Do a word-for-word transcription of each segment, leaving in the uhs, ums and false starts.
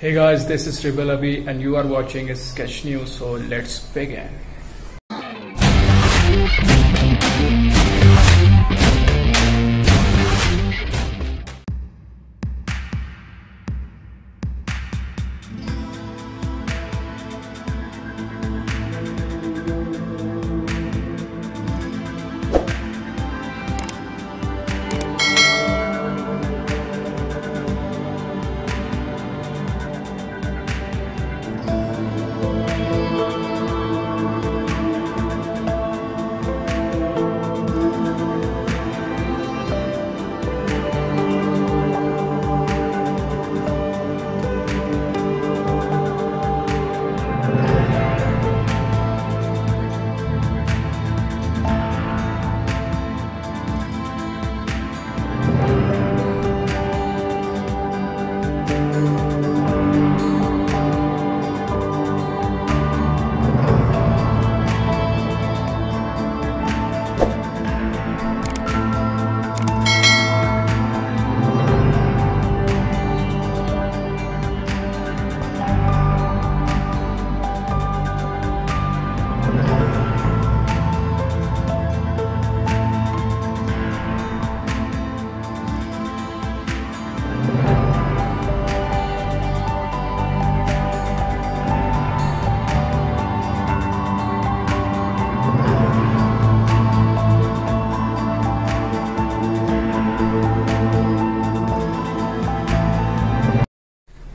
Hey guys, this is Tribal Abhi and you are watching Sketch News, so let's begin.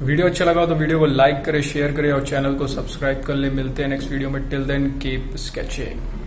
Video अच्छा लगा तो video को like करें, share करें और चैनल को सब्सक्राइब कर लें। मिलते हैं नेक्स्ट वीडियो में। Till then keep sketching.